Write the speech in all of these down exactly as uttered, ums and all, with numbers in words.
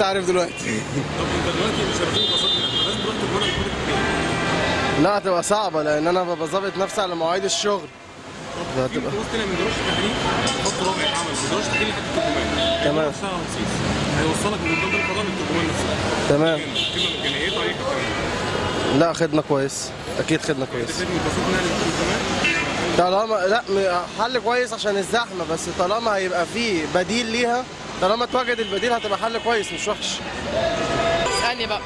لسه عارف دلوقتي. طب انت دلوقتي مش هتبقى لازم تروح تتمرن كوره؟ لا هتبقى صعبه لان انا ببقى ظابط نفسي على مواعيد الشغل. طب في بوست هنا ما بيقدرش تحريك خط رابع عمل ما بيقدرش تحريك حته التجوان. تمام. هيوصلك من قدام القضاء للتجوان نفسها. تمام. خدمه مجانيه طريقه كمان. لا خدمه كويس، اكيد خدمه كويس. طالما لا حل كويس عشان الزحمه، بس طالما هيبقى فيه بديل ليها، طالما اتوجد البديل هتبقى حل كويس مش وحش. اسالني بقى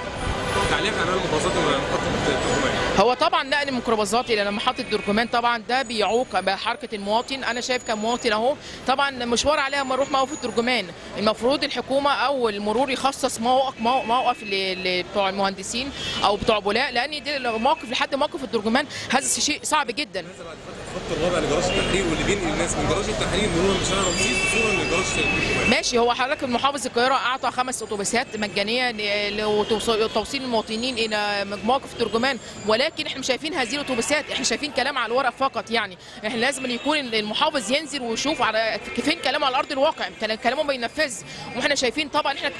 تعليق على الميكروباصات اللي محطه الترجمان. هو طبعا نقل الميكروباصات الى محطه الترجمان طبعا ده بيعوق بحركه المواطن، انا شايف كمواطن اهو طبعا مشوار عليها اما نروح موقف الترجمان، المفروض الحكومه او المرور يخصص موقف موقف لبتوع المهندسين او بتوع بولاق، لان دي موقف لحد موقف الترجمان هذا شيء صعب جدا. الخط الرابع لجراج التحرير واللي بينقل الناس من جراج التحرير مرورا بشارع رمسيس صورا لجراج الترجمان. ماشي، هو حضرتك محافظ القاهره اعطى خمس اتوبيسات مجانيه لتوصيل المواطنين الى موقف الترجمان، ولكن احنا مش شايفين هذه الاتوبيسات، احنا شايفين كلام على الورق فقط. يعني احنا لازم يكون المحافظ ينزل ويشوف على فين كلامه على ارض الواقع، كلامه بينفذ، واحنا شايفين طبعا احنا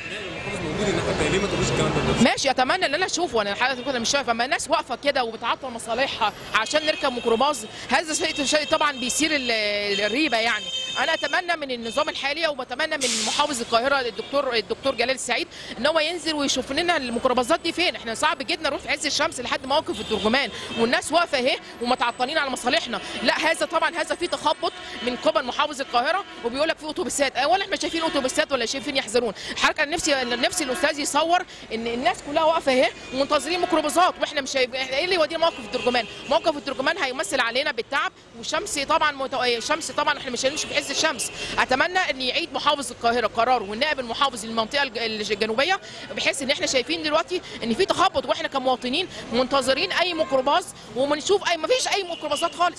ماشي. اتمنى ان انا اشوفه، انا حضرتك انا مش شايف اما الناس واقفه كده وبتعطل مصالحها عشان نركب ميكروباص، هذا شيء طبعا بيثير الريبه. يعني انا اتمنى من النظام الحالي وبتمنى من محافظ القاهره الدكتور الدكتور جلال السعيد ان هو ينزل ويشوف لنا الميكروباصات دي فين. احنا صعب جدا نروح في عز الشمس لحد موقف الترجمان والناس واقفه اهي ومتعطلين على مصالحنا. لا هذا طبعا هذا في تخبط من قبل محافظ القاهره وبيقول لك في اتوبيسات، ولا احنا شايفين اتوبيسات ولا شايفين يحذرون حركه. انا نفسي نفسي الاستاذ يصور ان الناس كلها واقفه اهي ومنتظرين ميكروباصات، واحنا مش ايه اللي يودينا موقف الترجمان؟ موقف الترجمان هيمثل علينا بالتعب والشمس طبعا متو... الشمس طبعا احنا مش هنمشي في عز الشمس. اتمنى ان يعيد محافظ القاهره قراره والنائب المحافظ للمنطقه الجنوبيه، بحيث ان احنا شايفين دلوقتي ان في تخبط واحنا كمواطنين منتظرين اي ميكروباص وما نشوف اي ما فيش اي ميكروباصات خالص.